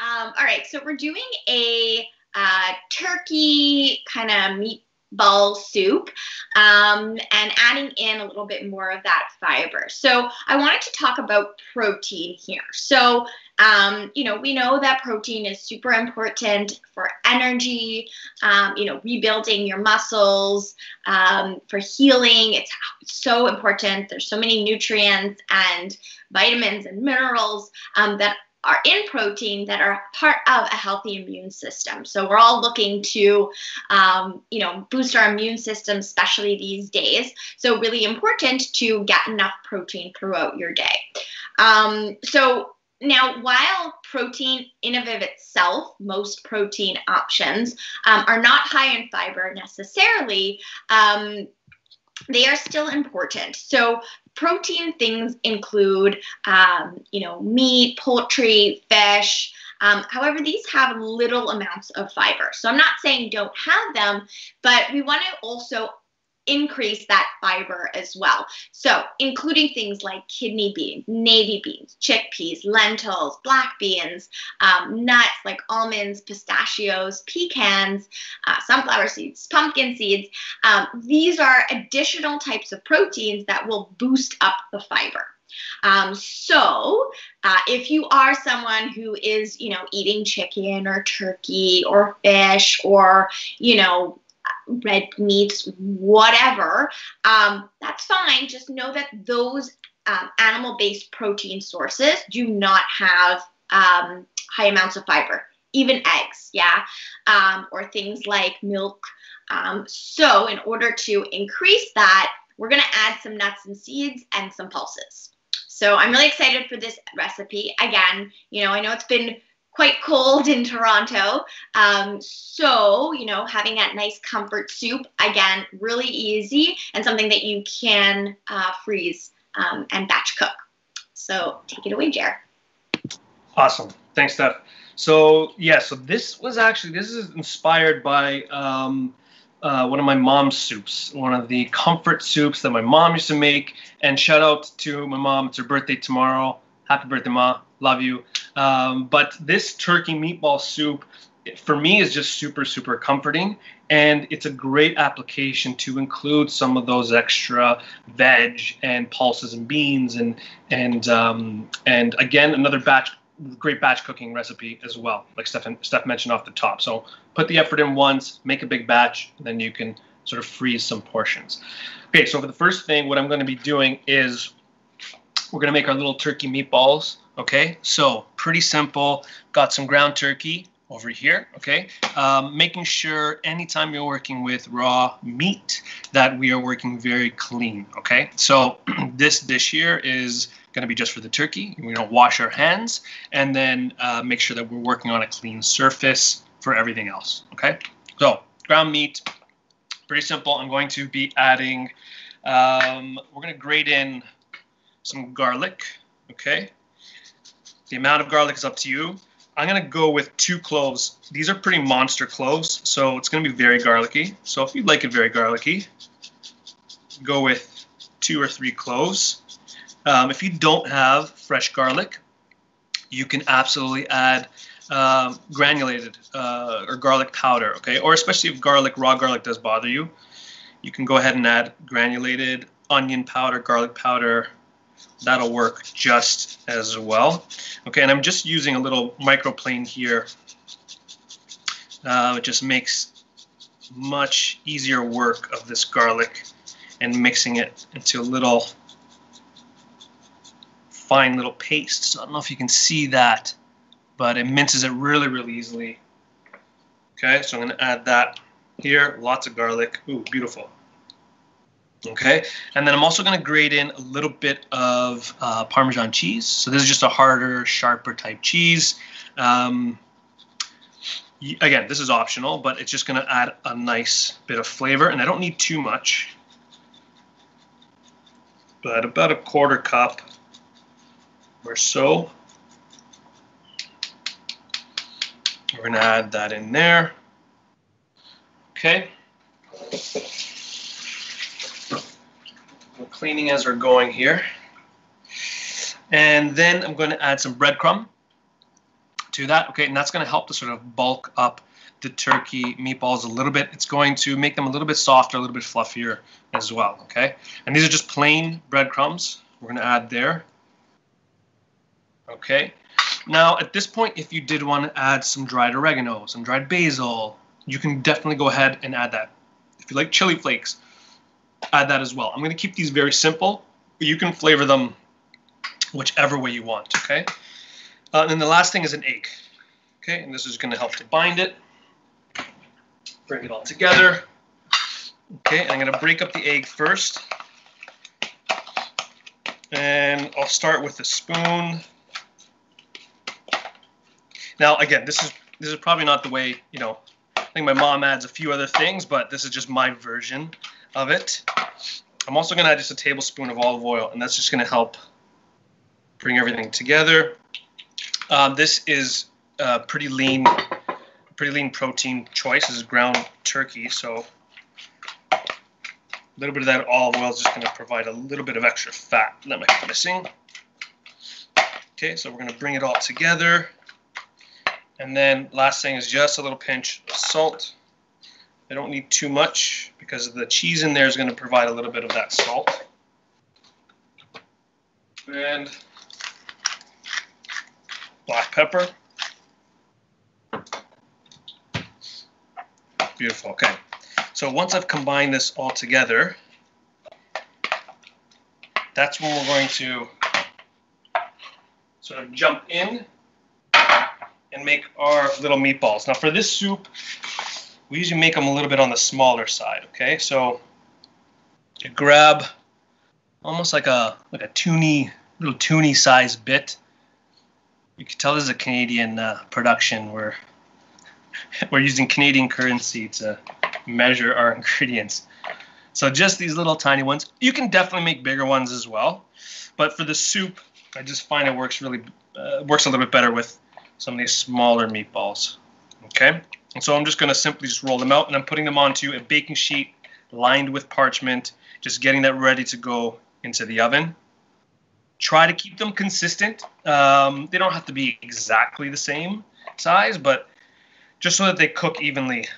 All right, so we're doing a turkey kind of meatball soup and adding in a little bit more of that fiber. So I wanted to talk about protein here. So, you know, we know that protein is super important for energy, you know, rebuilding your muscles, for healing. It's so important. There's so many nutrients and vitamins and minerals that are in protein that are part of a healthy immune system. So we're all looking to, you know, boost our immune system, especially these days. So really important to get enough protein throughout your day. So now, while protein in and of itself, most protein options are not high in fiber necessarily, they are still important. So protein things include, you know, meat, poultry, fish. However, these have little amounts of fiber. So I'm not saying don't have them, but we want to also increase that fiber as well. So including things like kidney beans, navy beans, chickpeas, lentils, black beans, nuts like almonds, pistachios, pecans, sunflower seeds, pumpkin seeds. These are additional types of proteins that will boost up the fiber. So if you are someone who is, you know, eating chicken or turkey or fish or, you know, red meats, whatever, that's fine. Just know that those animal-based protein sources do not have high amounts of fiber, even eggs, yeah, or things like milk. So in order to increase that, we're going to add some nuts and seeds and some pulses. So I'm really excited for this recipe. Again, you know, I know it's been quite cold in Toronto. So, you know, having that nice comfort soup, again, really easy and something that you can freeze and batch cook. So take it away, Jer. Awesome. Thanks, Steph. So, yeah, so this is inspired by one of my mom's soups, one of the comfort soups that my mom used to make. And shout out to my mom. It's her birthday tomorrow. Happy birthday, Ma. Love you. But this turkey meatball soup, for me, is just super, super comforting. And it's a great application to include some of those extra veg and pulses and beans and again, another great batch cooking recipe as well, like Steph mentioned off the top. So put the effort in once, make a big batch, and then you can sort of freeze some portions. Okay, so for the first thing, what I'm going to be doing is we're going to make our little turkey meatballs. Okay, so pretty simple. Got some ground turkey over here, okay? Making sure anytime you're working with raw meat that we are working very clean, okay? So this dish here is gonna be just for the turkey. We're gonna wash our hands and then make sure that we're working on a clean surface for everything else, okay? So ground meat, pretty simple. I'm going to be adding, we're gonna grate in some garlic, okay? The amount of garlic is up to you. I'm going to go with 2 cloves. These are pretty monster cloves, so it's going to be very garlicky. So if you like it very garlicky, go with 2 or 3 cloves. If you don't have fresh garlic, you can absolutely add granulated or garlic powder, okay? Or especially if raw garlic does bother you, you can go ahead and add granulated onion powder, garlic powder. That'll work just as well. Okay, and I'm just using a little microplane here. It just makes much easier work of this garlic and mixing it into a little fine little paste. So I don't know if you can see that, but it minces it really, really easily. Okay, so I'm going to add that here. Lots of garlic. Ooh, beautiful. Okay, and then I'm also going to grate in a little bit of Parmesan cheese. So this is just a harder, sharper type cheese. Again, this is optional, but it's just going to add a nice bit of flavor. And I don't need too much, but about 1/4 cup or so. We're going to add that in there. Okay. We're cleaning as we're going here. And then I'm going to add some breadcrumb to that. Okay, and that's going to help to sort of bulk up the turkey meatballs a little bit. It's going to make them a little bit softer, a little bit fluffier as well. Okay, and these are just plain breadcrumbs we're going to add there. Okay, now at this point, if you did want to add some dried oregano, some dried basil, you can definitely go ahead and add that. If you like chili flakes, add that as well. I'm going to keep these very simple, but you can flavor them whichever way you want. Okay, and then the last thing is an egg. Okay, and this is going to help to bind it, bring it all together. Okay, and I'm going to break up the egg first. And I'll start with a spoon. Now, again, this is probably not the way, you know, I think my mom adds a few other things, but this is just my version of it. I'm also going to add just a tablespoon of olive oil, and that's just going to help bring everything together. This is a pretty lean protein choice. This is ground turkey, so a little bit of that olive oil is just going to provide a little bit of extra fat that might be missing. Okay, so we're going to bring it all together. And then last thing is just a little pinch of salt. I don't need too much because the cheese in there is going to provide a little bit of that salt. And black pepper. Beautiful, okay. So once I've combined this all together, that's when we're going to sort of jump in and make our little meatballs. Now for this soup, we usually make them a little bit on the smaller side, okay? So you grab almost like a little toonie size bit. You can tell this is a Canadian production where we're using Canadian currency to measure our ingredients. So just these little tiny ones. You can definitely make bigger ones as well, but for the soup, I just find it works really works a little bit better with some of these smaller meatballs. Okay, and so I'm just going to simply just roll them out, and I'm putting them onto a baking sheet lined with parchment, just getting that ready to go into the oven. Try to keep them consistent. They don't have to be exactly the same size, but just so that they cook evenly.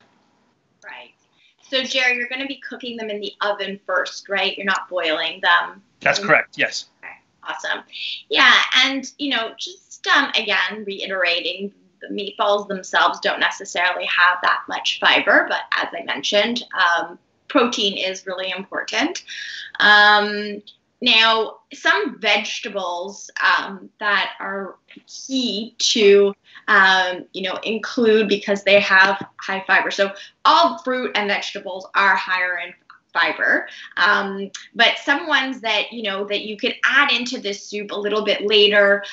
So, Jerry, you're going to be cooking them in the oven first, right? You're not boiling them. That's correct, yes. Okay, awesome. Yeah, and, you know, just, again, reiterating, the meatballs themselves don't necessarily have that much fiber, but as I mentioned, protein is really important. Now, some vegetables that are key to, you know, include because they have high fiber. So all fruit and vegetables are higher in fiber, but some ones that, you know, that you could add into this soup a little bit later,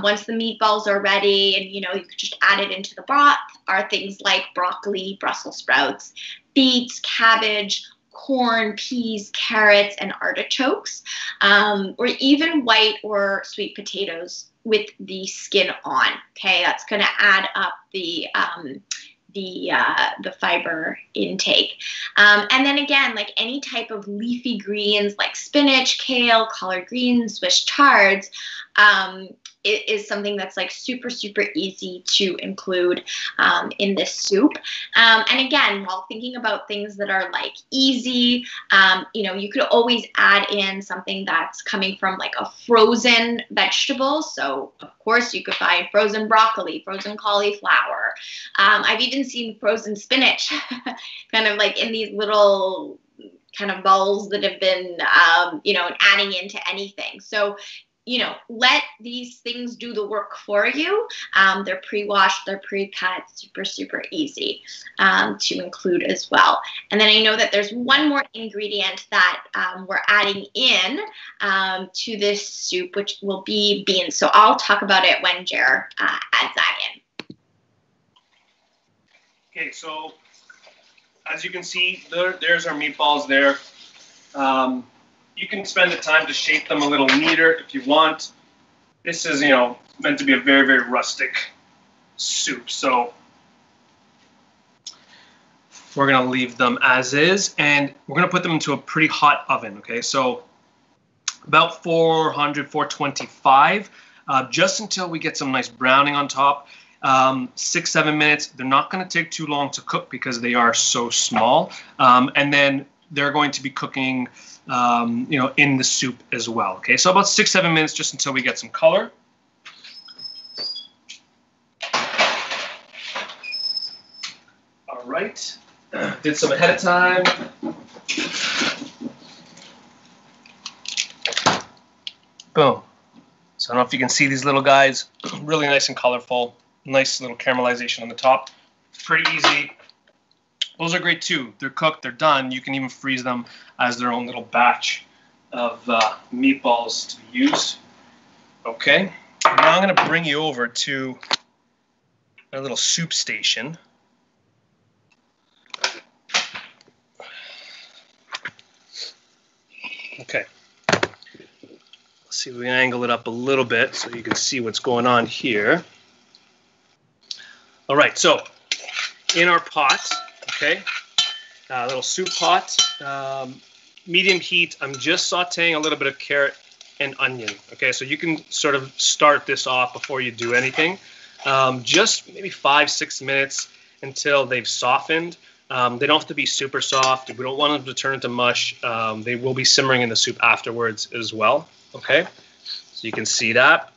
once the meatballs are ready and, you know, you could just add it into the broth, are things like broccoli, Brussels sprouts, beets, cabbage, corn, peas, carrots, and artichokes, or even white or sweet potatoes with the skin on. Okay, that's going to add up the fiber intake. And then again, like any type of leafy greens like spinach, kale, collard greens, Swiss chards, it is something that's like super easy to include in this soup. And again, while thinking about things that are like easy, you know, you could always add in something that's coming from like a frozen vegetable. So of course you could buy frozen broccoli, frozen cauliflower. I've even seen frozen spinach kind of like in these little kind of bowls that have been, you know, adding into anything. So, you know, let these things do the work for you. They're pre-washed, they're pre-cut, super easy to include as well. And then I know that there's one more ingredient that we're adding in to this soup, which will be beans. So I'll talk about it when Jer adds that in. Okay, so as you can see, there's our meatballs there. You can spend the time to shape them a little neater if you want. This is, you know, meant to be a very rustic soup. So we're going to leave them as is, and we're going to put them into a pretty hot oven. Okay, so about 400, 425, just until we get some nice browning on top. 6, 7 minutes. They're not going to take too long to cook because they are so small. And then they're going to be cooking, you know, in the soup as well. Okay, so about 6, 7 minutes just until we get some color. All right, did some ahead of time. Boom. So I don't know if you can see these little guys, really nice and colorful, nice little caramelization on the top. Pretty easy. Those are great too. They're cooked, they're done. You can even freeze them as their own little batch of meatballs to use. Okay, now I'm gonna bring you over to our little soup station. Okay. See if we can angle it up a little bit so you can see what's going on here. All right, so in our pot, okay, a little soup pot, medium heat, I'm just sauteing a little bit of carrot and onion. Okay, so you can sort of start this off before you do anything. Just maybe 5, 6 minutes until they've softened. They don't have to be super soft. We don't want them to turn into mush. They will be simmering in the soup afterwards as well. Okay, so you can see that.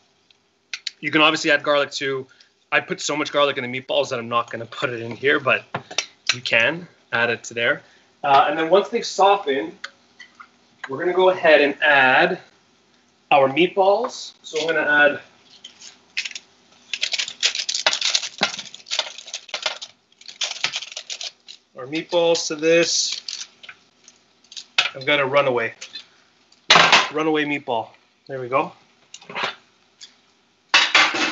You can obviously add garlic too. I put so much garlic in the meatballs that I'm not going to put it in here, but you can add it to there. And then once they've softened, we're going to go ahead and add our meatballs. So I'm going to add our meatballs to this. I've got a runaway meatball. There we go.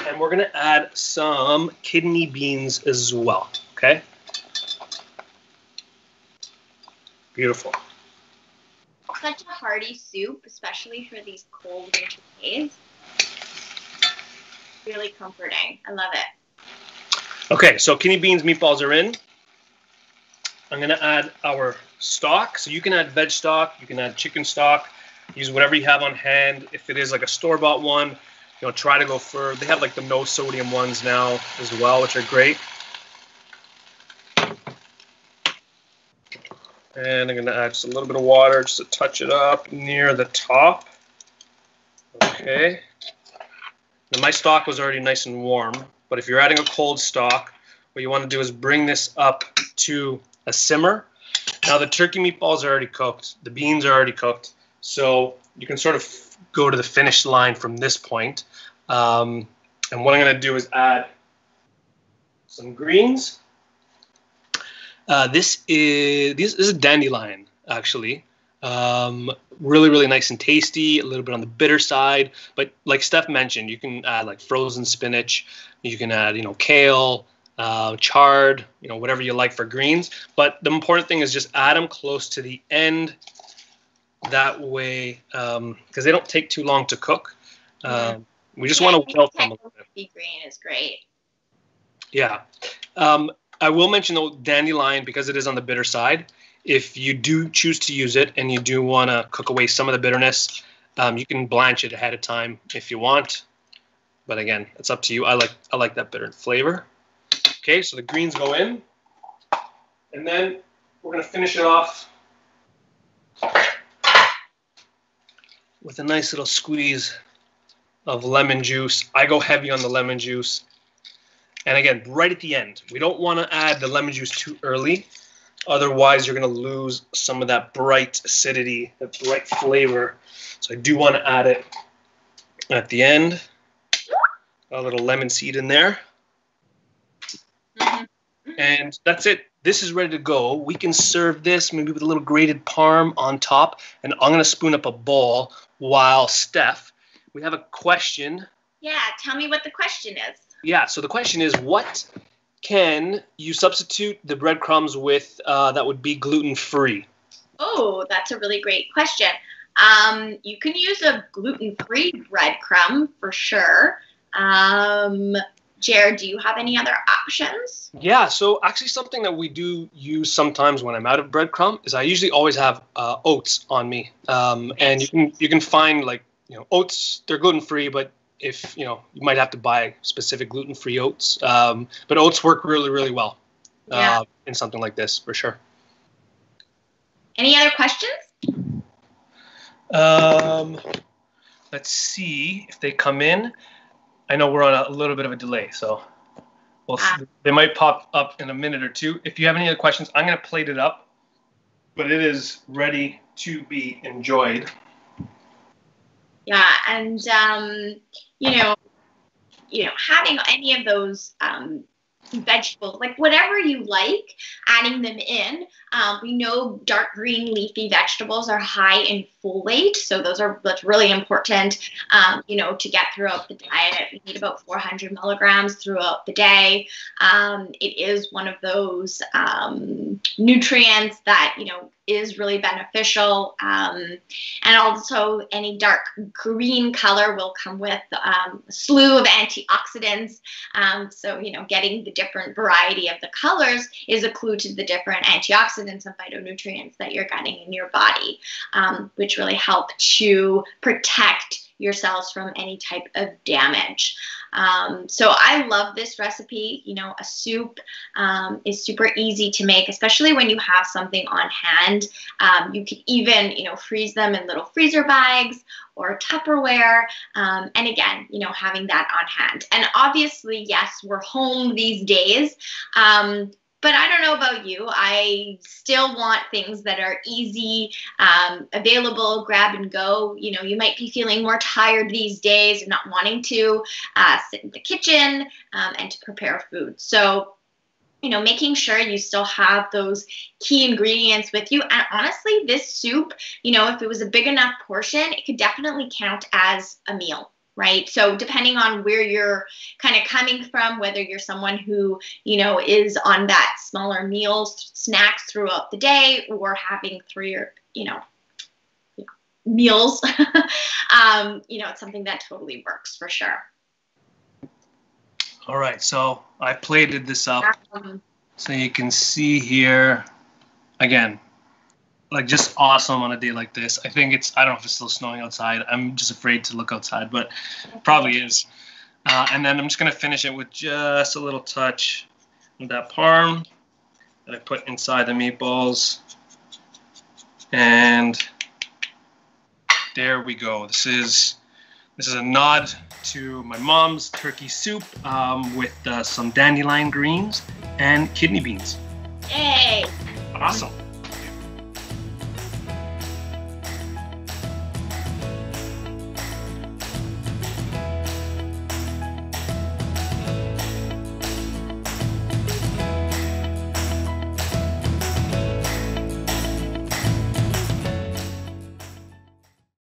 And we're gonna add some kidney beans as well, okay? Beautiful. Such a hearty soup, especially for these cold winter days. Really comforting, I love it. Okay, so kidney beans, meatballs are in. I'm gonna add our stock. So you can add veg stock, you can add chicken stock. Use whatever you have on hand. If it is like a store-bought one, you know, try to go for, they have like the no sodium ones now as well, which are great. And I'm gonna add just a little bit of water just to touch it up near the top. Okay. Now my stock was already nice and warm, but if you're adding a cold stock, what you wanna do is bring this up to a simmer. Now the turkey meatballs are already cooked. The beans are already cooked. So you can sort of go to the finish line from this point. And what I'm going to do is add some greens. This is dandelion, actually. Really, really nice and tasty, a little bit on the bitter side. But like Steph mentioned, you can add like frozen spinach. You can add, you know, kale, chard, you know, whatever you like for greens. But the important thing is just add them close to the end. That way, because they don't take too long to cook. We just want to wilt them a little bit. Green is great. Yeah. I will mention, though, dandelion, because it is on the bitter side, if you do choose to use it and you do want to cook away some of the bitterness, you can blanch it ahead of time if you want. But again, it's up to you. I like that bitter flavor. Okay, so the greens go in. And then we're going to finish it off with a nice little squeeze of lemon juice. I go heavy on the lemon juice. And again, right at the end, we don't want to add the lemon juice too early. Otherwise, you're going to lose some of that bright acidity, that bright flavor. So I do want to add it at the end. A little lemon seed in there. And that's it. This is ready to go. We can serve this maybe with a little grated parm on top. And I'm going to spoon up a bowl while Steph, we have a question. Yeah, tell me what the question is. Yeah, so the question is, what can you substitute the breadcrumbs with that would be gluten-free? Oh, that's a really great question. You can use a gluten-free breadcrumb for sure. Jared, do you have any other options? Yeah, so actually something that we do use sometimes when I'm out of breadcrumb is I usually always have oats on me. And you can find like, you know, oats, they're gluten-free, but if you know, you might have to buy specific gluten-free oats, but oats work really, really well in something like this for sure. Any other questions? Let's see if they come in. I know we're on a little bit of a delay, so we'll see. They might pop up in a minute or two. If you have any other questions, I'm going to plate it up, but it is ready to be enjoyed. Yeah, and you know, having any of those vegetables, like whatever you like, adding them in. We know dark green leafy vegetables are high in folate, so that's really important. You know, to get throughout the diet, we need about 400 milligrams throughout the day. It is one of those nutrients that is really beneficial, and also any dark green color will come with a slew of antioxidants. So getting the different variety of the colors is a clue to the different antioxidants and phytonutrients that you're getting in your body, which really help to protect your cells from any type of damage. So I love this recipe. You know, a soup is super easy to make, especially when you have something on hand. You could even, freeze them in little freezer bags or Tupperware. And again, having that on hand. And obviously, yes, we're home these days. But I don't know about you. I still want things that are easy, available, grab and go. You might be feeling more tired these days and not wanting to sit in the kitchen and to prepare food. So, making sure you still have those key ingredients with you. And honestly, this soup, if it was a big enough portion, it could definitely count as a meal. Right. So depending on where you're kind of coming from, whether you're someone who, is on that smaller meals, snacks throughout the day, or having three or, meals, it's something that totally works for sure. All right. So I plated this up so you can see here again. Like just awesome on a day like this. I think it's, I don't know if it's still snowing outside. I'm just afraid to look outside, but it probably is. And then I'm just going to finish it with just a little touch of that parm that I put inside the meatballs. And there we go. This is a nod to my mom's turkey soup with some dandelion greens and kidney beans. Yay! Awesome.